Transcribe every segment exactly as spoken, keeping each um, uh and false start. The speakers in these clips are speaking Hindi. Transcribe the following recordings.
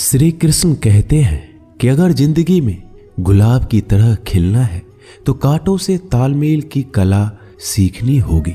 श्री कृष्ण कहते हैं कि अगर जिंदगी में गुलाब की तरह खिलना है तो कांटों से तालमेल की कला सीखनी होगी।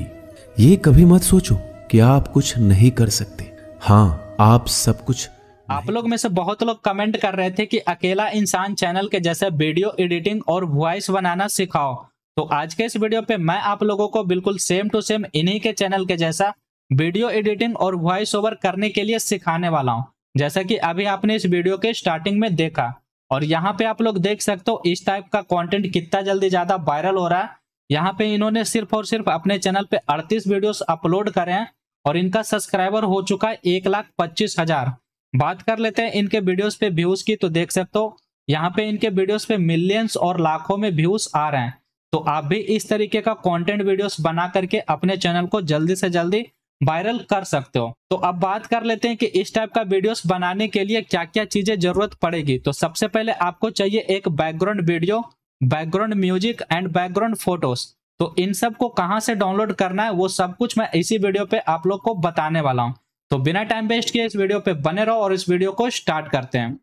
ये कभी मत सोचो कि आप कुछ नहीं कर सकते, हाँ आप सब कुछ। आप लोग में से बहुत लोग कमेंट कर रहे थे कि अकेला इंसान चैनल के जैसे वीडियो एडिटिंग और वॉइस बनाना सिखाओ, तो आज के इस वीडियो पे मैं आप लोगों को बिल्कुल सेम टू सेम इन्हीं के चैनल के जैसा वीडियो एडिटिंग और वॉइस ओवर करने के लिए सिखाने वाला हूँ, जैसा कि अभी आपने इस वीडियो के स्टार्टिंग में देखा। और यहाँ पे आप लोग देख सकते हो इस टाइप का कंटेंट कितना जल्दी ज्यादा वायरल हो रहा है। यहाँ पे इन्होंने सिर्फ और सिर्फ अपने चैनल पे अड़तीस वीडियोस अपलोड करे हैं और इनका सब्सक्राइबर हो चुका है एक लाख पच्चीस हजार। बात कर लेते हैं इनके वीडियोस पे व्यूज की, तो देख सकते हो यहाँ पे इनके वीडियोस पे मिलियंस और लाखों में व्यूज आ रहे हैं। तो आप भी इस तरीके का कॉन्टेंट वीडियोस बना करके अपने चैनल को जल्दी से जल्दी वायरल कर सकते हो। तो अब बात कर लेते हैं कि इस टाइप का वीडियोस बनाने के लिए क्या क्या चीजें जरूरत पड़ेगी। तो सबसे पहले आपको चाहिए एक background video, background music and background photos. तो इन सब को कहाँ से डाउनलोड करना है वो सब कुछ मैं इसी वीडियो पे आप लोग को बताने वाला हूँ। तो बिना टाइम वेस्ट किए इस वीडियो पे बने रहो और इस वीडियो को स्टार्ट करते हैं।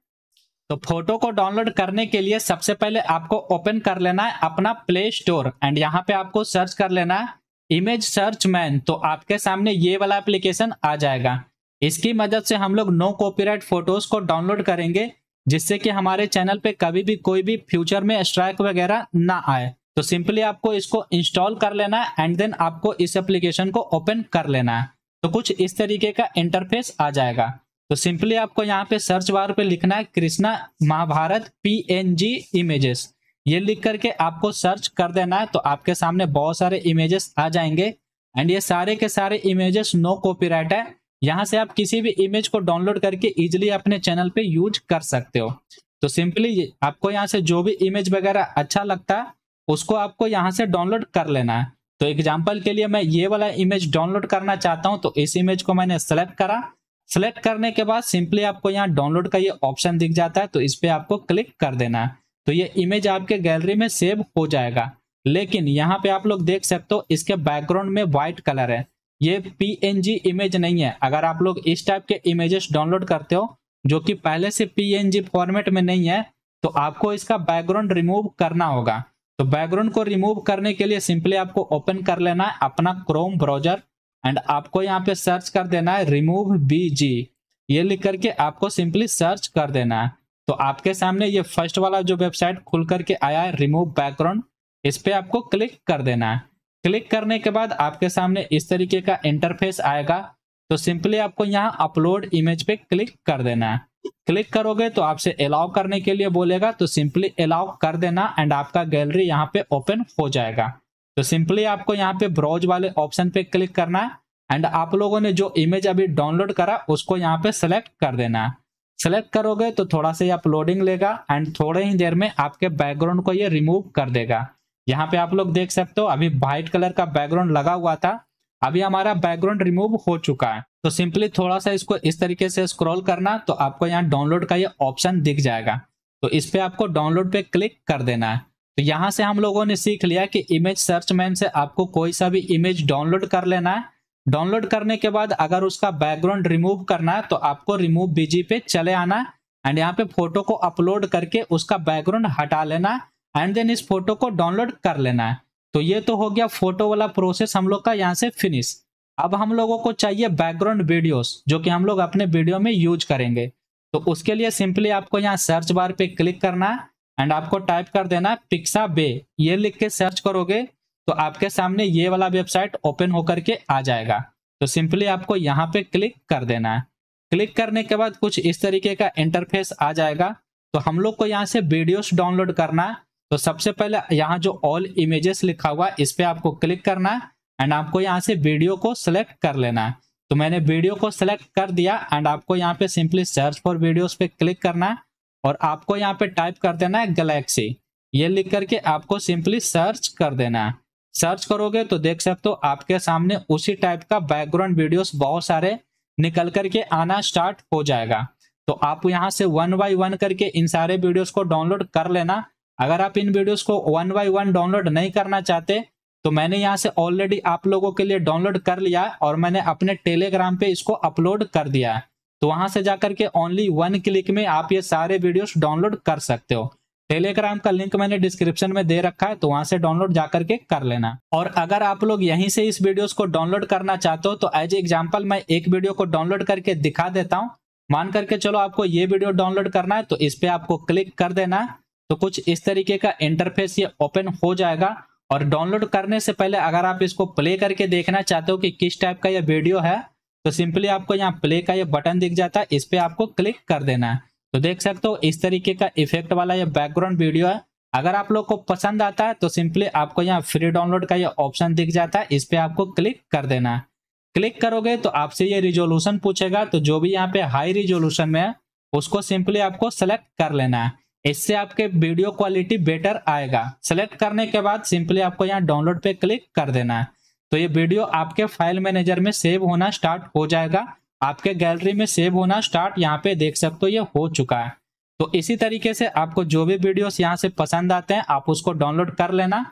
तो फोटो को डाउनलोड करने के लिए सबसे पहले आपको ओपन कर लेना है अपना प्ले स्टोर एंड यहाँ पे आपको सर्च कर लेना है इमेज सर्च मैन। तो आपके सामने ये वाला एप्लीकेशन आ जाएगा। इसकी मदद से हम लोग नो कॉपीराइट फोटोज को डाउनलोड करेंगे, जिससे कि हमारे चैनल पे कभी भी कोई भी फ्यूचर में स्ट्राइक वगैरह ना आए। तो सिंपली आपको इसको इंस्टॉल कर लेना है एंड देन आपको इस एप्लीकेशन को ओपन कर लेना है। तो कुछ इस तरीके का इंटरफेस आ जाएगा। तो सिंपली आपको यहाँ पे सर्च बार पे लिखना है कृष्णा महाभारत पीएनजी इमेजेस, ये लिख करके आपको सर्च कर देना है। तो आपके सामने बहुत सारे इमेजेस आ जाएंगे एंड ये सारे के सारे इमेजेस नो कॉपीराइट है। यहाँ से आप किसी भी इमेज को डाउनलोड करके इजीली अपने चैनल पे यूज कर सकते हो। तो सिंपली आपको यहाँ से जो भी इमेज वगैरह अच्छा लगता है उसको आपको यहाँ से डाउनलोड कर लेना है। तो एग्जाम्पल के लिए मैं ये वाला इमेज डाउनलोड करना चाहता हूँ, तो इस इमेज को मैंने सेलेक्ट करा। सेलेक्ट करने के बाद सिंपली आपको यहाँ डाउनलोड का ये ऑप्शन दिख जाता है, तो इस पर आपको क्लिक कर देना है। तो ये इमेज आपके गैलरी में सेव हो जाएगा। लेकिन यहाँ पे आप लोग देख सकते हो इसके बैकग्राउंड में व्हाइट कलर है, ये पीएनजी इमेज नहीं है। अगर आप लोग इस टाइप के इमेजेस डाउनलोड करते हो जो कि पहले से पीएनजी फॉर्मेट में नहीं है, तो आपको इसका बैकग्राउंड रिमूव करना होगा। तो बैकग्राउंड को रिमूव करने के लिए सिंपली आपको ओपन कर लेना है अपना क्रोम ब्राउजर एंड आपको यहाँ पे सर्च कर देना है रिमूव बीजी, ये लिख करके आपको सिंपली सर्च कर देना है। तो आपके सामने ये फर्स्ट वाला जो वेबसाइट खुल करके आया है रिमूव बैकग्राउंड, इस पे आपको क्लिक कर देना है। क्लिक करने के बाद आपके सामने इस तरीके का इंटरफेस आएगा। तो सिंपली आपको यहाँ अपलोड इमेज पे क्लिक कर देना है। क्लिक करोगे तो आपसे अलाउ करने के लिए बोलेगा, तो सिंपली अलाउ कर देना एंड आपका गैलरी यहाँ पे ओपन हो जाएगा। तो सिंपली आपको यहाँ पे ब्राउज वाले ऑप्शन पे क्लिक करना है एंड आप लोगों ने जो इमेज अभी डाउनलोड करा उसको यहाँ पे सेलेक्ट कर देना है। सेलेक्ट करोगे तो थोड़ा सा अपलोडिंग लेगा एंड थोड़े ही देर में आपके बैकग्राउंड को ये रिमूव कर देगा। यहाँ पे आप लोग देख सकते हो अभी व्हाइट कलर का बैकग्राउंड लगा हुआ था, अभी हमारा बैकग्राउंड रिमूव हो चुका है। तो सिंपली थोड़ा सा इसको इस तरीके से स्क्रॉल करना, तो आपको यहाँ डाउनलोड का ये ऑप्शन दिख जाएगा। तो इस पे आपको डाउनलोड पे क्लिक कर देना है। तो यहाँ से हम लोगों ने सीख लिया कि इमेज सर्च मैन से आपको कोई सा भी इमेज डाउनलोड कर लेना है। डाउनलोड करने के बाद अगर उसका बैकग्राउंड रिमूव करना है तो आपको रिमूव बीजी पे चले आना एंड यहाँ पे फोटो को अपलोड करके उसका बैकग्राउंड हटा लेना एंड देन इस फोटो को डाउनलोड कर लेना है। तो ये तो हो गया फोटो वाला प्रोसेस हम लोग का यहाँ से फिनिश। अब हम लोगों को चाहिए बैकग्राउंड वीडियोस जो कि हम लोग अपने वीडियो में यूज करेंगे। तो उसके लिए सिंपली आपको यहाँ सर्च बार पे क्लिक करना है एंड आपको टाइप कर देना है पिक्सा बे, ये लिख के सर्च करोगे तो आपके सामने ये वाला वेबसाइट ओपन होकर के आ जाएगा। तो सिंपली आपको यहाँ पे क्लिक कर देना है। क्लिक करने के बाद कुछ इस तरीके का इंटरफेस आ जाएगा। तो हम लोग को यहाँ से वीडियोस डाउनलोड करना है। तो सबसे पहले यहाँ जो ऑल इमेजेस लिखा हुआ है इस पे आपको क्लिक करना है एंड आपको यहाँ से वीडियो को सिलेक्ट कर लेना है। तो मैंने वीडियो को सिलेक्ट कर दिया एंड आपको यहाँ पे सिंपली सर्च फॉर वीडियोस पे क्लिक करना है और आपको यहाँ पे टाइप कर देना है गैलेक्सी, ये लिख करके आपको सिंपली सर्च कर देना है। सर्च करोगे तो देख सकते हो आपके सामने उसी टाइप का बैकग्राउंड वीडियोस बहुत सारे निकल करके आना स्टार्ट हो जाएगा। तो आप यहाँ से वन बाई वन करके इन सारे वीडियोस को डाउनलोड कर लेना। अगर आप इन वीडियोस को वन बाई वन डाउनलोड नहीं करना चाहते तो मैंने यहाँ से ऑलरेडी आप लोगों के लिए डाउनलोड कर लिया और मैंने अपने टेलीग्राम पे इसको अपलोड कर दिया। तो तो वहां से जाकर के ओनली वन क्लिक में आप ये सारे वीडियोस डाउनलोड कर सकते हो। टेलीग्राम का लिंक मैंने डिस्क्रिप्शन में दे रखा है, तो वहां से डाउनलोड जाकर के कर लेना। और अगर आप लोग यहीं से इस वीडियोस को डाउनलोड करना चाहते हो तो एज एग्जांपल मैं एक वीडियो को डाउनलोड करके दिखा देता हूँ। मान करके चलो आपको ये वीडियो डाउनलोड करना है, तो इस पे आपको क्लिक कर देना। तो कुछ इस तरीके का इंटरफेस ये ओपन हो जाएगा। और डाउनलोड करने से पहले अगर आप इसको प्ले करके देखना चाहते हो कि किस टाइप का ये वीडियो है, तो सिंपली आपको यहाँ प्ले का ये बटन दिख जाता है, इस पे आपको क्लिक कर देना है। तो देख सकते हो इस तरीके का इफेक्ट वाला ये बैकग्राउंड वीडियो है। अगर आप लोग को पसंद आता है तो सिंपली आपको यहाँ फ्री डाउनलोड का ये ऑप्शन दिख जाता है, इस पे आपको क्लिक कर देना है। क्लिक करोगे तो आपसे ये रिजोल्यूशन पूछेगा, तो जो भी यहाँ पे हाई रिजोल्यूशन में है उसको सिंपली आपको सेलेक्ट कर लेना है। इससे आपके वीडियो क्वालिटी बेटर आएगा। सेलेक्ट करने के बाद सिंपली आपको यहाँ डाउनलोड पे क्लिक कर देना है। तो ये वीडियो आपके फाइल मैनेजर में सेव होना स्टार्ट हो जाएगा, आपके गैलरी में सेव होना स्टार्ट यहाँ पे देख सकते हो ये हो चुका है। तो इसी तरीके से आपको जो भी वीडियोस यहाँ से पसंद आते हैं आप उसको डाउनलोड कर लेना।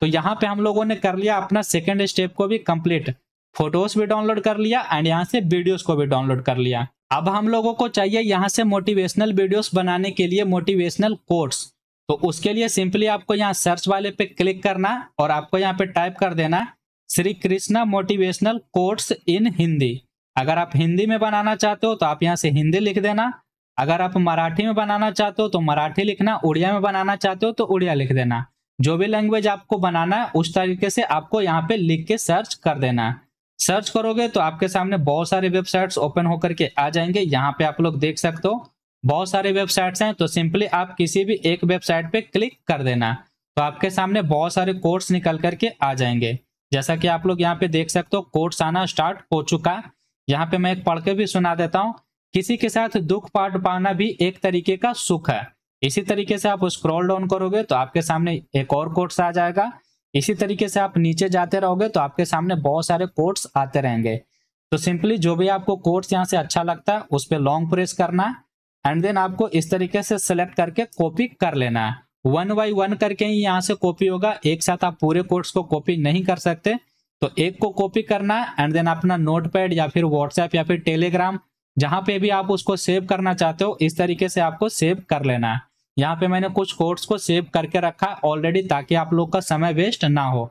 तो यहाँ पे हम लोगों ने कर लिया अपना सेकेंड स्टेप को भी कंप्लीट, फोटोज भी डाउनलोड कर लिया एंड यहाँ से वीडियोज को भी डाउनलोड कर लिया। अब हम लोगों को चाहिए यहाँ से मोटिवेशनल वीडियोस बनाने के लिए मोटिवेशनल कोट्स। तो उसके लिए सिंपली आपको यहाँ सर्च वाले पे क्लिक करना और आपको यहाँ पे टाइप कर देना Shri Krishna motivational quotes in Hindi. अगर आप हिंदी में बनाना चाहते हो तो आप यहाँ से हिंदी लिख देना, अगर आप मराठी में बनाना चाहते हो तो मराठी लिखना, उड़िया में बनाना चाहते हो तो उड़िया लिख देना। जो भी लैंग्वेज आपको बनाना है उस तरीके से आपको यहाँ पे लिख के सर्च कर देना। सर्च करोगे तो आपके सामने बहुत सारे वेबसाइट्स ओपन होकर के आ जाएंगे। यहाँ पे आप लोग देख सकते हो बहुत सारे वेबसाइट्स हैं, तो सिंपली आप किसी भी एक वेबसाइट पे क्लिक कर देना, तो आपके सामने बहुत सारे कोड्स निकल करके आ जाएंगे। जैसा कि आप लोग यहाँ पे देख सकते हो कोड्स आना स्टार्ट हो चुका। यहाँ पे मैं एक पढ़ के भी सुना देता हूँ, किसी के साथ दुख बांट पाना भी एक तरीके का सुख है। इसी तरीके से आप स्क्रॉल डाउन करोगे तो आपके सामने एक और कोड्स आ जाएगा। इसी तरीके से आप नीचे जाते रहोगे तो आपके सामने बहुत सारे कोट्स आते रहेंगे। तो सिंपली जो भी आपको कोट्स यहाँ से अच्छा लगता है उस पर लॉन्ग प्रेस करना एंड देन आपको इस तरीके से सेलेक्ट करके कॉपी कर लेना है। वन बाई वन करके ही यहाँ से कॉपी होगा, एक साथ आप पूरे कोट्स को कॉपी नहीं कर सकते। तो एक को कॉपी करना एंड देन अपना नोटपैड या फिर व्हाट्सएप या फिर टेलीग्राम जहाँ पे भी आप उसको सेव करना चाहते हो इस तरीके से आपको सेव कर लेना है। यहाँ पे मैंने कुछ कोड्स को सेव करके रखा ऑलरेडी ताकि आप लोग का समय वेस्ट ना हो।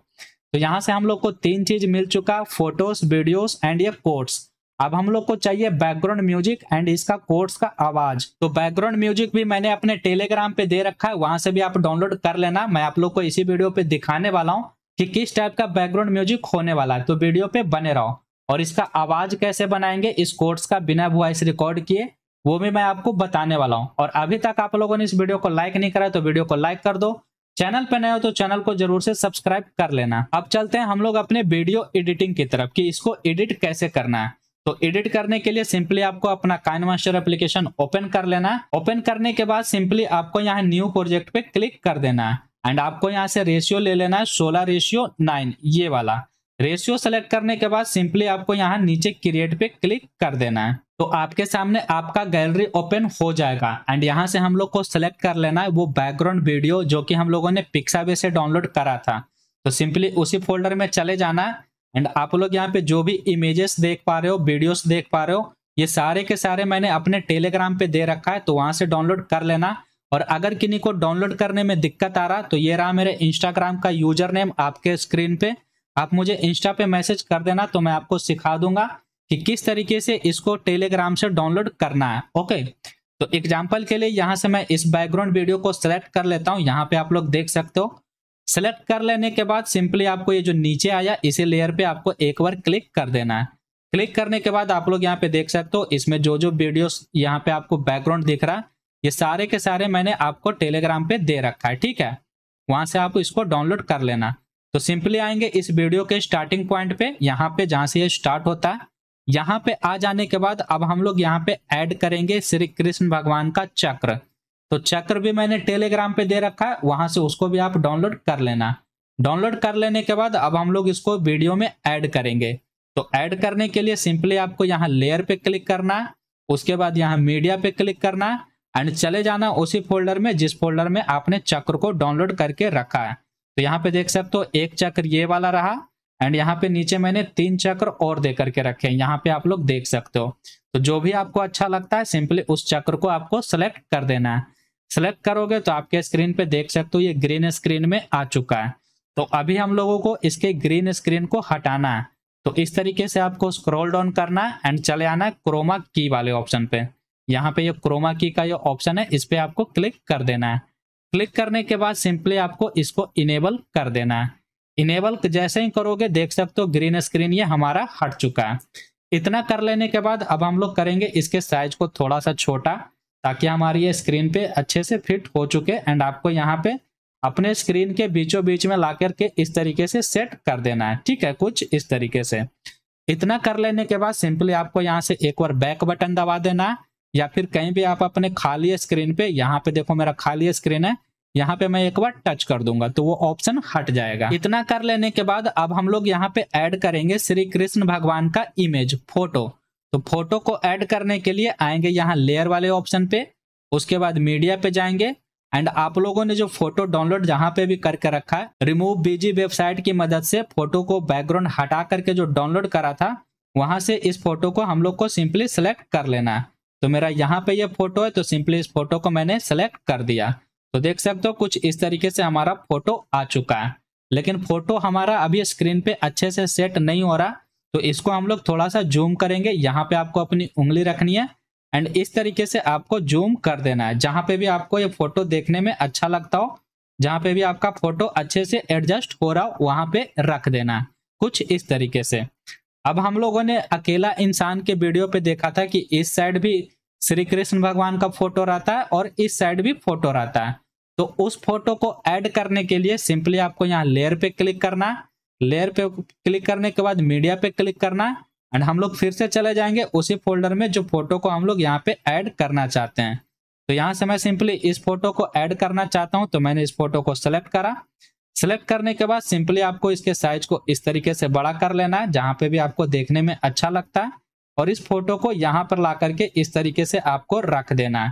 तो यहाँ से हम लोग को तीन चीज मिल चुका, फोटोज, वीडियोस एंड ये कोड्स। अब हम लोग को चाहिए बैकग्राउंड म्यूजिक एंड इसका कोड्स का आवाज। तो बैकग्राउंड म्यूजिक भी मैंने अपने टेलीग्राम पे दे रखा है, वहां से भी आप डाउनलोड कर लेना। मैं आप लोग को इसी वीडियो पे दिखाने वाला हूँ कि किस टाइप का बैकग्राउंड म्यूजिक होने वाला है, तो वीडियो पे बने रहो। और इसका आवाज कैसे बनाएंगे इस कोड्स का बिना वॉइस रिकॉर्ड किए, वो भी मैं आपको बताने वाला हूं। और अभी तक आप लोगों ने इस वीडियो को लाइक नहीं करा तो वीडियो को लाइक कर दो, चैनल पर नए हो तो चैनल को जरूर से सब्सक्राइब कर लेना। अब चलते हैं हम लोग अपने वीडियो एडिटिंग की तरफ कि इसको एडिट कैसे करना है। तो एडिट करने के लिए सिंपली आपको अपना काइनमास्टर एप्लीकेशन ओपन कर लेना। ओपन करने के बाद सिंपली आपको यहाँ न्यू प्रोजेक्ट पे क्लिक कर देना है एंड आपको यहाँ से रेशियो ले लेना है सोलह रेशियो नाइन ये वाला रेशियो। सेलेक्ट करने के बाद सिंपली आपको यहाँ नीचे क्रिएट पे क्लिक कर देना है। तो आपके सामने आपका गैलरी ओपन हो जाएगा एंड यहाँ से हम लोग को सेलेक्ट कर लेना है वो बैकग्राउंड वीडियो जो कि हम लोगों ने पिक्साबे से डाउनलोड करा था। तो सिंपली उसी फोल्डर में चले जाना है एंड आप लोग यहाँ पे जो भी इमेजेस देख पा रहे हो, वीडियोस देख पा रहे हो, ये सारे के सारे मैंने अपने टेलीग्राम पे दे रखा है, तो वहाँ से डाउनलोड कर लेना। और अगर किन्हीं को डाउनलोड करने में दिक्कत आ रहा तो ये रहा मेरे इंस्टाग्राम का यूजर नेम आपके स्क्रीन पे, आप मुझे इंस्टा पे मैसेज कर देना तो मैं आपको सिखा दूंगा कि किस तरीके से इसको टेलीग्राम से डाउनलोड करना है। ओके, तो एग्जांपल के लिए यहाँ से मैं इस बैकग्राउंड वीडियो को सेलेक्ट कर लेता हूँ। यहाँ पे आप लोग देख सकते हो। सेलेक्ट कर लेने के बाद सिंपली आपको ये जो नीचे आया इसी लेयर पे आपको एक बार क्लिक कर देना है। क्लिक करने के बाद आप लोग यहाँ पे देख सकते हो इसमें जो जो वीडियोस यहाँ पे आपको बैकग्राउंड दिख रहा है ये सारे के सारे मैंने आपको टेलीग्राम पे दे रखा है, ठीक है। वहां से आप इसको डाउनलोड कर लेना। तो सिंपली आएंगे इस वीडियो के स्टार्टिंग पॉइंट पे, यहाँ पे जहाँ से ये स्टार्ट होता है, यहाँ पे आ जाने के बाद अब हम लोग यहाँ पे ऐड करेंगे श्री कृष्ण भगवान का चक्र। तो चक्र भी मैंने टेलीग्राम पे दे रखा है, वहां से उसको भी आप डाउनलोड कर लेना। डाउनलोड कर लेने के बाद अब हम लोग इसको वीडियो में ऐड करेंगे। तो ऐड करने के लिए सिंपली आपको यहाँ लेयर पे क्लिक करना, उसके बाद यहाँ मीडिया पे क्लिक करना एंड चले जाना उसी फोल्डर में जिस फोल्डर में आपने चक्र को डाउनलोड करके रखा है। तो यहाँ पे देख सकते हो एक चक्र ये वाला रहा एंड यहाँ पे नीचे मैंने तीन चक्र और दे करके रखे हैं, यहाँ पे आप लोग देख सकते हो। तो जो भी आपको अच्छा लगता है सिंपली उस चक्र को आपको सेलेक्ट कर देना है। सेलेक्ट करोगे तो आपके स्क्रीन पे देख सकते हो ये ग्रीन स्क्रीन में आ चुका है। तो अभी हम लोगों को इसके ग्रीन स्क्रीन को हटाना है, तो इस तरीके से आपको स्क्रॉल डाउन करना है एंड चले आना है क्रोमा की वाले ऑप्शन पे। यहाँ पे ये क्रोमा की का ये ऑप्शन है, इस पे आपको क्लिक कर देना है। क्लिक करने के बाद सिंपली आपको इसको इनेबल कर देना है। इनेबल जैसे ही करोगे देख सकते हो ग्रीन स्क्रीन ये हमारा हट चुका है। इतना कर लेने के बाद अब हम लोग करेंगे इसके साइज को थोड़ा सा छोटा, ताकि हमारी ये स्क्रीन पे अच्छे से फिट हो चुके। एंड आपको यहाँ पे अपने स्क्रीन के बीचों बीच में ला करके इस तरीके से सेट कर देना है, ठीक है, कुछ इस तरीके से। इतना कर लेने के बाद सिंपली आपको यहाँ से एक बार बैक बटन दबा देना है, या फिर कहीं भी आप अपने खाली स्क्रीन पे, यहाँ पे देखो मेरा खाली स्क्रीन है, यहाँ पे मैं एक बार टच कर दूंगा तो वो ऑप्शन हट जाएगा। इतना कर लेने के बाद अब हम लोग यहाँ पे ऐड करेंगे श्री कृष्ण भगवान का इमेज फोटो। तो फोटो को ऐड करने के लिए आएंगे यहाँ लेयर वाले ऑप्शन पे, उसके बाद मीडिया पे जाएंगे। एंड आप लोगों ने जो फोटो डाउनलोड जहाँ पे भी करके रखा है, रिमूव बीजी वेबसाइट की मदद से फोटो को बैकग्राउंड हटा करके जो डाउनलोड करा था वहां से इस फोटो को हम लोग को सिंपली सेलेक्ट कर लेना है। तो मेरा यहाँ पे ये फोटो है, तो सिंपली इस फोटो को मैंने सेलेक्ट कर दिया। तो देख सकते हो कुछ इस तरीके से हमारा फोटो आ चुका है, लेकिन फोटो हमारा अभी स्क्रीन पे अच्छे से सेट नहीं हो रहा। तो इसको हम लोग थोड़ा सा जूम करेंगे, यहाँ पे आपको अपनी उंगली रखनी है एंड इस तरीके से आपको जूम कर देना है, जहाँ पे भी आपको ये फोटो देखने में अच्छा लगता हो, जहाँ पे भी आपका फोटो अच्छे से एडजस्ट हो रहा हो वहाँ पे रख देना है, कुछ इस तरीके से। अब हम लोगों ने अकेला इंसान के वीडियो पे देखा था कि इस साइड भी श्री कृष्ण भगवान का फोटो रहता है और इस साइड भी फोटो रहता है। तो उस फोटो को ऐड करने के लिए सिंपली आपको यहाँ लेयर पे क्लिक करना है, लेयर पे क्लिक करने के बाद मीडिया पे क्लिक करना है एंड हम लोग फिर से चले जाएंगे उसी फोल्डर में जो फोटो को हम लोग यहाँ पे ऐड करना चाहते हैं। तो यहाँ से मैं सिंपली इस फोटो को ऐड करना चाहता हूँ, तो मैंने इस फोटो को सेलेक्ट करा। सेलेक्ट करने के बाद सिंपली आपको इसके साइज को इस तरीके से बड़ा कर लेना है, जहाँ पे भी आपको देखने में अच्छा लगता है, और इस फोटो को यहाँ पर ला करके इस तरीके से आपको रख देना है।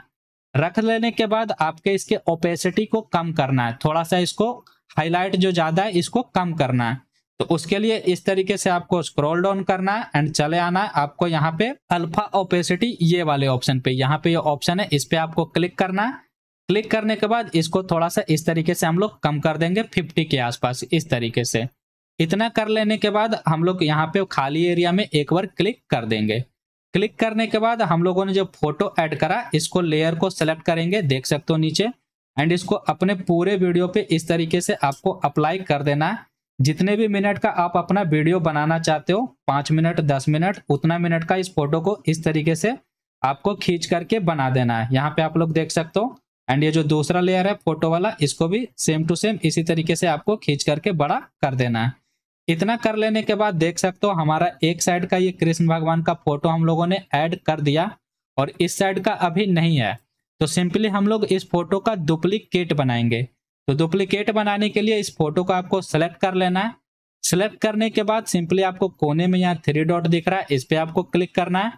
रख लेने के बाद आपके इसके ओपेसिटी को कम करना है, थोड़ा सा इसको हाईलाइट जो ज़्यादा है इसको कम करना है। तो उसके लिए इस तरीके से आपको स्क्रॉल डाउन करना है एंड चले आना है आपको यहाँ पे अल्फा ओपेसिटी ये वाले ऑप्शन पे, यहाँ पे ये ऑप्शन है, इस पे आपको क्लिक करना है। क्लिक करने के बाद इसको थोड़ा सा इस तरीके से हम लोग कम कर देंगे पचास के आसपास, इस तरीके से। इतना कर लेने के बाद हम लोग यहाँ पे खाली एरिया में एक बार क्लिक कर देंगे। क्लिक करने के बाद हम लोगों ने जो फोटो ऐड करा इसको लेयर को सेलेक्ट करेंगे, देख सकते हो नीचे, एंड इसको अपने पूरे वीडियो पे इस तरीके से आपको अप्लाई कर देना है। जितने भी मिनट का आप अपना वीडियो बनाना चाहते हो, पाँच मिनट दस मिनट उतना मिनट का इस फोटो को इस तरीके से आपको खींच करके बना देना है। यहाँ पे आप लोग देख सकते हो। एंड ये जो दूसरा लेयर है फोटो वाला, इसको भी सेम टू सेम इसी तरीके से आपको खींच करके बड़ा कर देना है। इतना कर लेने के बाद देख सकते हो हमारा एक साइड का ये कृष्ण भगवान का फोटो हम लोगों ने ऐड कर दिया और इस साइड का अभी नहीं है। तो सिंपली हम लोग इस फोटो का डुप्लीकेट बनाएंगे। तो डुप्लीकेट बनाने के लिए इस फोटो को आपको सेलेक्ट कर लेना है। सेलेक्ट करने के बाद सिंपली आपको कोने में यहाँ थ्री डॉट दिख रहा है, इस पे आपको क्लिक करना है।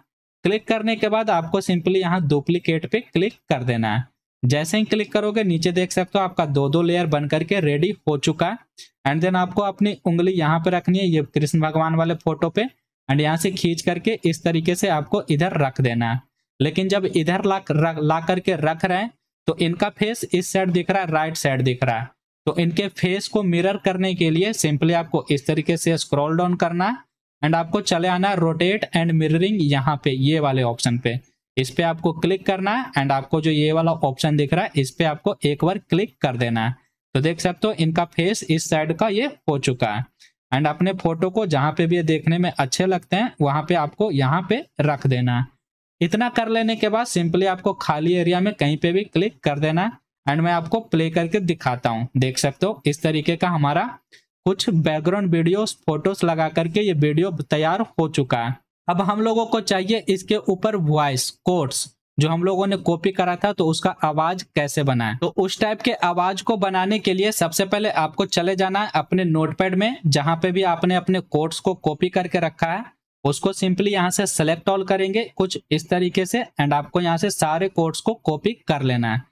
क्लिक करने के बाद आपको सिंपली यहाँ डुप्लीकेट पे क्लिक कर देना है। जैसे ही क्लिक करोगे नीचे देख सकते हो आपका दो दो लेयर बन करके रेडी हो चुका है। एंड देन आपको अपनी उंगली यहाँ पे रखनी है, ये कृष्ण भगवान वाले फोटो पे, एंड यहाँ से खींच करके इस तरीके से आपको इधर रख देना है। लेकिन जब इधर ला ला करके रख रहे हैं तो इनका फेस इस साइड दिख रहा है, राइट साइड दिख रहा है। तो इनके फेस को मिरर करने के लिए सिंपली आपको इस तरीके से स्क्रॉल डाउन करना है एंड आपको चले आना है रोटेट एंड मिररिंग, यहाँ पे ये वाले ऑप्शन पे, इस पे आपको क्लिक करना है। एंड आपको जो ये वाला ऑप्शन दिख रहा है इस पे आपको एक बार क्लिक कर देना है। तो देख सकते हो इनका फेस इस साइड का ये हो चुका है। एंड अपने फोटो को जहाँ पे भी देखने में अच्छे लगते हैं वहाँ पे आपको यहाँ पे रख देना है। इतना कर लेने के बाद सिंपली आपको खाली एरिया में कहीं पे भी क्लिक कर देना एंड मैं आपको प्ले करके दिखाता हूँ। देख सकते हो इस तरीके का हमारा कुछ बैकग्राउंड वीडियोस फोटोस लगा करके ये वीडियो तैयार हो चुका है। अब हम लोगों को चाहिए इसके ऊपर वॉइस कोट्स, जो हम लोगों ने कॉपी करा था, तो उसका आवाज कैसे बनाए। तो उस टाइप के आवाज को बनाने के लिए सबसे पहले आपको चले जाना है अपने नोटपैड में, जहाँ पे भी आपने अपने कोट्स को कॉपी करके रखा है उसको सिंपली यहाँ से सेलेक्ट ऑल करेंगे कुछ इस तरीके से। एंड आपको यहाँ से सारे कोट्स को कॉपी कर लेना है।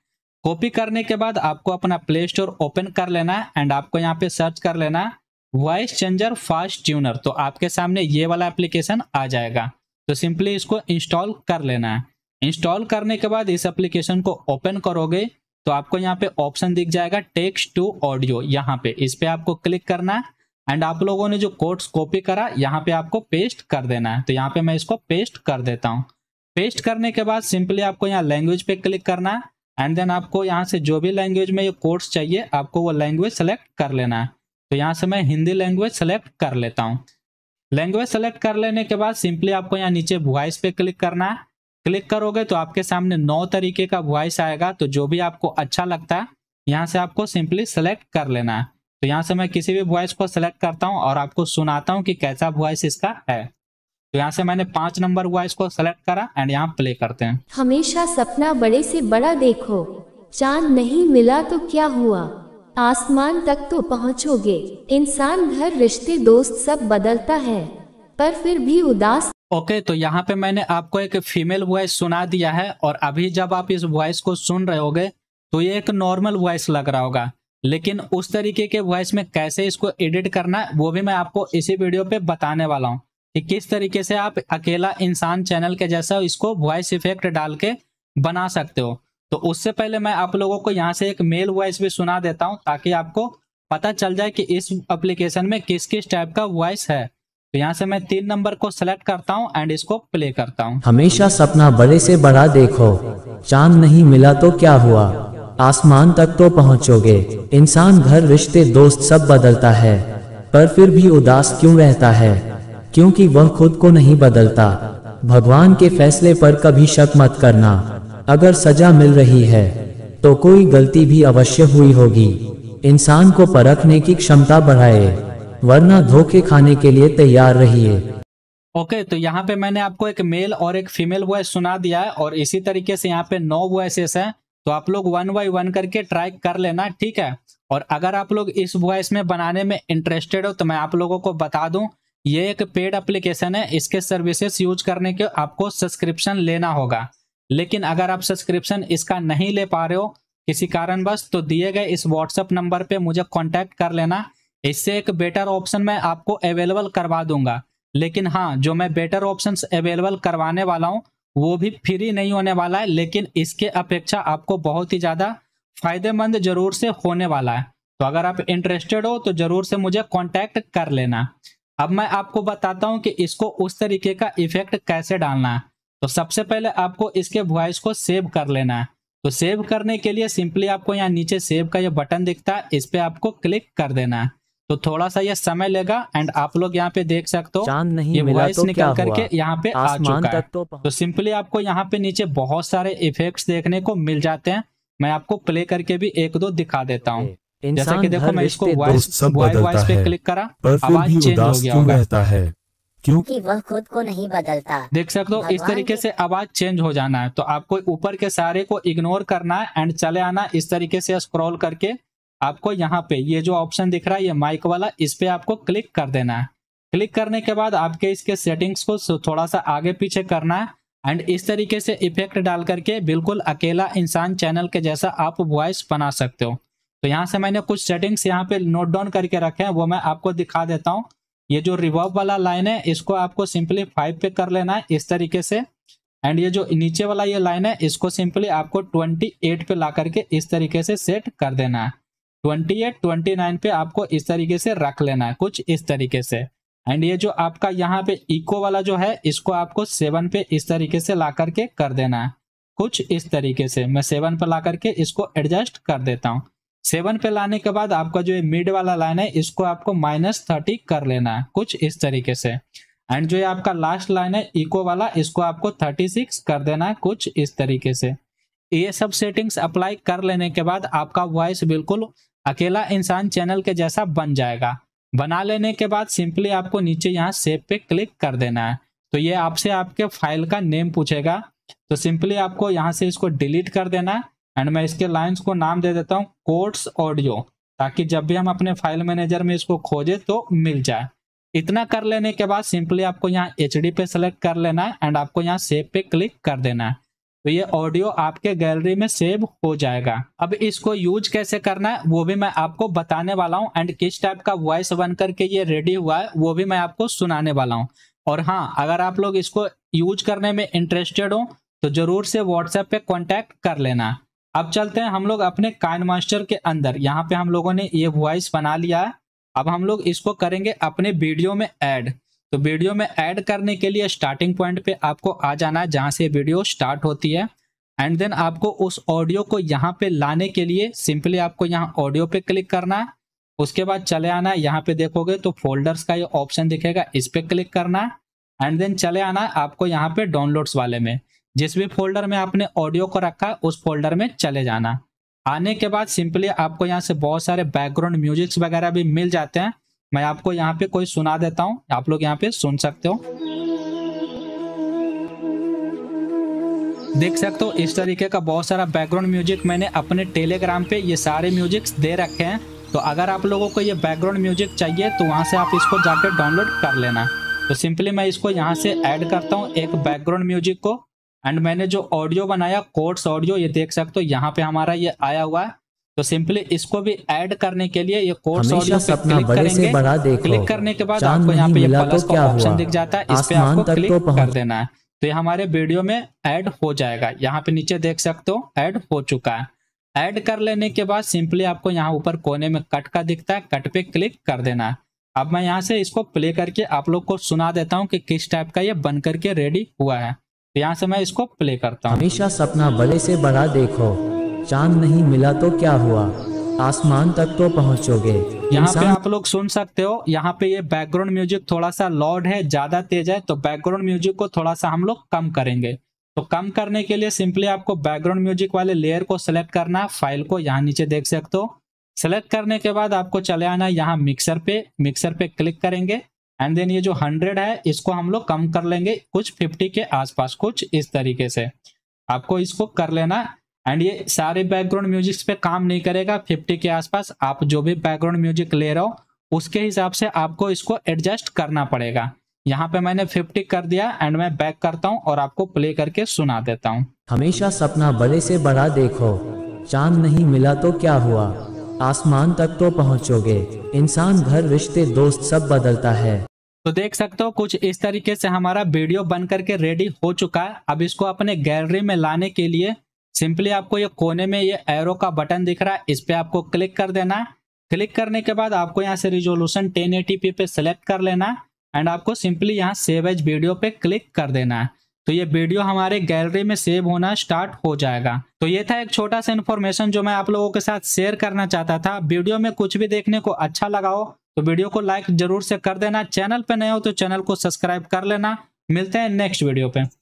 कॉपी करने के बाद आपको अपना प्ले स्टोर ओपन कर लेना है एंड आपको यहाँ पे सर्च कर लेना है वॉइस चेंजर फास्ट ट्यूनर, तो आपके सामने ये वाला एप्लीकेशन आ जाएगा। तो सिंपली इसको इंस्टॉल कर लेना है। इंस्टॉल करने के बाद इस एप्लीकेशन को ओपन करोगे तो आपको यहाँ पे ऑप्शन दिख जाएगा टेक्स्ट टू ऑडियो, यहाँ पे इस पे आपको क्लिक करना है एंड आप लोगों ने जो कोड्स कॉपी करा यहाँ पे आपको पेस्ट कर देना है। तो यहाँ पे मैं इसको पेस्ट कर देता हूँ। पेस्ट करने के बाद सिंपली आपको यहाँ लैंग्वेज पे क्लिक करना है एंड देन आपको यहाँ से जो भी लैंग्वेज में ये कोड्स चाहिए आपको वो लैंग्वेज सेलेक्ट कर लेना है। तो यहाँ से मैं हिंदी लैंग्वेज सेलेक्ट कर लेता हूँ। लैंग्वेज सेलेक्ट कर लेने के बाद सिंपली आपको यहाँ नीचे वॉइस पे क्लिक करना है। क्लिक करोगे तो आपके सामने नौ तरीके का वॉइस आएगा, तो जो भी आपको अच्छा लगता है यहाँ से आपको सिंपली सेलेक्ट कर लेना है। तो यहाँ से मैं किसी भी वॉइस को सेलेक्ट करता हूँ और आपको सुनाता हूँ कि कैसा वॉइस इसका है। तो यहाँ से मैंने पाँच नंबर वॉइस को सेलेक्ट करा एंड यहाँ प्ले करते हैं। हमेशा सपना बड़े से बड़ा देखो, चांद नहीं मिला तो क्या हुआ, आसमान तक तो पहुँचोगे। इंसान, घर, रिश्ते, दोस्त सब बदलता है पर फिर भी उदास। ओके okay, तो यहाँ पे मैंने आपको एक फीमेल वॉइस सुना दिया है और अभी जब आप इस वॉइस को सुन रहे होगे तो ये एक नॉर्मल वॉइस लग रहा होगा, लेकिन उस तरीके के वॉइस में कैसे इसको एडिट करना है वो भी मैं आपको इसी वीडियो पे बताने वाला हूँ कि किस तरीके से आप अकेला इंसान चैनल के जैसा इसको वॉइस इफेक्ट डाल के बना सकते हो। तो उससे पहले मैं आप लोगों को यहाँ से एक मेल वॉइस भी सुना देता हूँ ताकि आपको पता चल जाए कि इस एप्लीकेशन में किस किस टाइप का वॉइस है। तो यहाँ से मैं तीन नंबर को सेलेक्ट करता हूँ एंड इसको प्ले करता हूँ। हमेशा सपना बड़े से बड़ा देखो, चांद नहीं मिला तो क्या हुआ, आसमान तक तो पहुँचोगे। इंसान, घर, रिश्ते, दोस्त सब बदलता है पर फिर भी उदास क्यों रहता है, क्योंकि वह खुद को नहीं बदलता। भगवान के फैसले पर कभी शक मत करना, अगर सजा मिल रही है तो कोई गलती भी अवश्य हुई होगी। इंसान को परखने की क्षमता बढ़ाए, वरना धोखे खाने के लिए तैयार रहिए। ओके okay, तो यहाँ पे मैंने आपको एक मेल और एक फीमेल वॉइस सुना दिया है और इसी तरीके से यहाँ पे नौ वॉइसेस हैं, तो आप लोग वन बाई वन करके ट्राई कर लेना, ठीक है। और अगर आप लोग इस वॉइस में बनाने में इंटरेस्टेड हो तो मैं आप लोगों को बता दूं ये एक पेड एप्लीकेशन है, इसके सर्विसेस यूज करने के आपको सब्सक्रिप्शन लेना होगा। लेकिन अगर आप सब्सक्रिप्शन इसका नहीं ले पा रहे हो किसी कारणवश तो दिए गए इस व्हाट्सएप नंबर पर मुझे कॉन्टैक्ट कर लेना, इससे एक बेटर ऑप्शन मैं आपको अवेलेबल करवा दूंगा। लेकिन हाँ, जो मैं बेटर ऑप्शंस अवेलेबल करवाने वाला हूँ वो भी फ्री नहीं होने वाला है, लेकिन इसके अपेक्षा आपको बहुत ही ज़्यादा फायदेमंद जरूर से होने वाला है। तो अगर आप इंटरेस्टेड हो तो ज़रूर से मुझे कॉन्टैक्ट कर लेना। अब मैं आपको बताता हूँ कि इसको उस तरीके का इफेक्ट कैसे डालना है। तो सबसे पहले आपको इसके वॉइस को सेव कर लेना है। तो सेव करने के लिए सिंपली आपको यहाँ नीचे सेव का ये बटन दिखता है, इस पर आपको क्लिक कर देना है। तो थोड़ा सा ये समय लेगा एंड आप लोग यहाँ पे देख सकते हो चांद नहीं ये वॉइस तो निकल करके यहाँ पे आ चुका है। तो, तो सिंपली आपको यहाँ पे नीचे बहुत सारे इफेक्ट्स देखने को मिल जाते हैं। मैं आपको प्ले करके भी एक दो दिखा देता हूँ। जैसा कि देखो मैं इसको वॉइस वॉइस पे क्लिक करा, आवाज चेंज हो गया है क्योंकि वह खुद को नहीं बदलता। देख सकते हो इस तरीके से आवाज चेंज हो जाना है। तो आपको ऊपर के सारे को इग्नोर करना है एंड चले आना इस तरीके से स्क्रॉल करके आपको यहाँ पे ये जो ऑप्शन दिख रहा है ये माइक वाला, इस पे आपको क्लिक कर देना है। क्लिक करने के बाद आपके इसके सेटिंग्स को थोड़ा सा आगे पीछे करना है एंड इस तरीके से इफेक्ट डाल करके बिल्कुल अकेला इंसान चैनल के जैसा आप वॉइस बना सकते हो। तो यहाँ से मैंने कुछ सेटिंग्स यहाँ पे नोट डाउन करके रखे हैं, वो मैं आपको दिखा देता हूँ। ये जो रिवर्ब वाला लाइन है इसको आपको सिंपली फाइव पे कर लेना है इस तरीके से, एंड ये जो नीचे वाला ये लाइन है इसको सिंपली आपको ट्वेंटी एट पे ला करके इस तरीके से सेट कर देना है। अट्ठाईस, उनतीस पे आपको इस तरीके से रख लेना है, कुछ इस तरीके से। एंड ये जो आपका यहाँ पे इको वाला जो है इसको आपको सेवन पे इस तरीके से ला करके कर देना है, कुछ इस तरीके से। मैं सेवन पे ला करके इसको एडजस्ट कर देता हूँ। सेवन पे लाने के बाद आपका जो ये मिड वाला लाइन है इसको आपको माइनस थर्टी कर लेना है, कुछ इस तरीके से। एंड जो ये आपका लास्ट लाइन है इको वाला इसको आपको थर्टी सिक्स कर देना है, कुछ इस तरीके से। ये सब सेटिंग्स अप्लाई कर लेने के बाद आपका वॉइस बिल्कुल अकेला इंसान चैनल के जैसा बन जाएगा। बना लेने के बाद सिंपली आपको नीचे यहाँ सेव पे क्लिक कर देना है। तो ये आपसे आपके फाइल का नेम पूछेगा, तो सिंपली आपको यहाँ से इसको डिलीट कर देना है एंड मैं इसके लाइंस को नाम दे देता हूँ कोड्स ऑडियो, ताकि जब भी हम अपने फाइल मैनेजर में इसको खोजें तो मिल जाए। इतना कर लेने के बाद सिंपली आपको यहाँ एच डी पे सेलेक्ट कर लेना है एंड आपको यहाँ सेव पे क्लिक कर देना है। तो ये ऑडियो आपके गैलरी में सेव हो जाएगा। अब इसको यूज कैसे करना है वो भी मैं आपको बताने वाला हूँ, एंड किस टाइप का वॉइस बन करके ये रेडी हुआ है वो भी मैं आपको सुनाने वाला हूँ। और हाँ, अगर आप लोग इसको यूज करने में इंटरेस्टेड हो तो जरूर से व्हाट्सएप पे कॉन्टैक्ट कर लेना। अब चलते हैं हम लोग अपने काइनमास्टर के अंदर। यहाँ पे हम लोगों ने ये वॉइस बना लिया है, अब हम लोग इसको करेंगे अपने वीडियो में ऐड। तो वीडियो में ऐड करने के लिए स्टार्टिंग पॉइंट पे आपको आ जाना है, जहाँ से वीडियो स्टार्ट होती है, एंड देन आपको उस ऑडियो को यहाँ पे लाने के लिए सिंपली आपको यहाँ ऑडियो पे क्लिक करना है। उसके बाद चले आना है, यहाँ पे देखोगे तो फोल्डर्स का ये ऑप्शन दिखेगा, इस पर क्लिक करना है, एंड देन चले आना है आपको यहाँ पे डाउनलोड्स वाले में। जिस भी फोल्डर में आपने ऑडियो को रखा है उस फोल्डर में चले जाना। आने के बाद सिंपली आपको यहाँ से बहुत सारे बैकग्राउंड म्यूजिक्स वगैरह भी मिल जाते हैं। मैं आपको यहाँ पे कोई सुना देता हूँ, आप लोग यहाँ पे सुन सकते हो, देख सकते हो। इस तरीके का बहुत सारा बैकग्राउंड म्यूजिक मैंने अपने टेलीग्राम पे ये सारे म्यूजिक्स दे रखे हैं, तो अगर आप लोगों को ये बैकग्राउंड म्यूजिक चाहिए तो वहाँ से आप इसको जाकर डाउनलोड कर लेना। तो सिंपली मैं इसको यहाँ से ऐड करता हूँ एक बैकग्राउंड म्यूजिक को, एंड मैंने जो ऑडियो बनाया कोट्स ऑडियो, ये देख सकते हो यहाँ पे हमारा ये आया हुआ है। तो सिंपली इसको भी ऐड करने के लिए ये कोट्स ऑडियो पे क्लिक करेंगे। क्लिक करने के बाद आपको यहाँ पे ये प्लस का ऑप्शन दिख जाता है, इस पे आपको क्लिक कर देना है, तो ये हमारे वीडियो में ऐड हो जाएगा। यहाँ पे नीचे देख सकते हो ऐड हो चुका है। ऐड कर लेने के बाद सिंपली आपको यहाँ ऊपर कोने में कट का दिखता है, कट पे क्लिक कर देना है। अब मैं यहाँ से इसको प्ले करके आप लोग को सुना देता हूँ कि किस टाइप का ये बन करके रेडी हुआ है। तो यहाँ से मैं इसको प्ले करता हूँ। हमेशा सपना बड़े से बड़ा देखो, चांद नहीं मिला तो क्या हुआ, आसमान तक तो पहुँचोगे। यहाँ पे आप लोग सुन सकते हो, यहाँ पे ये बैकग्राउंड म्यूजिक थोड़ा सा लाउड है, ज्यादा तेज है, तो बैकग्राउंड म्यूजिक को थोड़ा सा हम लोग कम करेंगे। तो कम करने के लिए सिंपली आपको बैकग्राउंड म्यूजिक वाले लेयर को सिलेक्ट करना, फाइल को यहाँ नीचे देख सकते हो। सिलेक्ट करने के बाद आपको चले आना यहाँ मिक्सर पे, मिक्सर पे क्लिक करेंगे, एंड देन ये जो हंड्रेड है इसको हम लोग कम कर लेंगे कुछ फिफ्टी के आसपास, कुछ इस तरीके से आपको इसको कर लेना। एंड ये सारे बैकग्राउंड म्यूजिक्स पे काम नहीं करेगा, फिफ्टी के आसपास आप जो भी बैकग्राउंड म्यूजिक ले रहे हो उसके हिसाब से आपको इसको एडजस्ट करना पड़ेगा। यहाँ पे मैंने फिफ्टी कर दिया, एंड मैं बैक करता हूँ और आपको प्ले करके सुना देता हूँ। हमेशा सपना बड़े से बड़ा देखो, चांद नहीं मिला तो क्या हुआ, आसमान तक तो पहुँचोगे। इंसान, घर, रिश्ते, दोस्त सब बदलता है। तो देख सकते हो कुछ इस तरीके से हमारा वीडियो बन करके रेडी हो चुका है। अब इसको अपने गैलरी में लाने के लिए सिंपली आपको ये कोने में ये एरो का बटन दिख रहा है, इस पे आपको क्लिक कर देना है। क्लिक करने के बाद आपको यहाँ से रिजोल्यूशन टेन एटी पी पे सेलेक्ट कर लेना है, एंड आपको सिंपली यहाँ सेव एज वीडियो पे क्लिक कर देना है। तो ये वीडियो हमारे गैलरी में सेव होना स्टार्ट हो जाएगा। तो ये था एक छोटा सा इन्फॉर्मेशन जो मैं आप लोगों के साथ शेयर करना चाहता था। वीडियो में कुछ भी देखने को अच्छा लगा हो तो वीडियो को लाइक जरूर से कर देना, चैनल पे नए हो तो चैनल को सब्सक्राइब कर लेना। मिलते हैं नेक्स्ट वीडियो पे।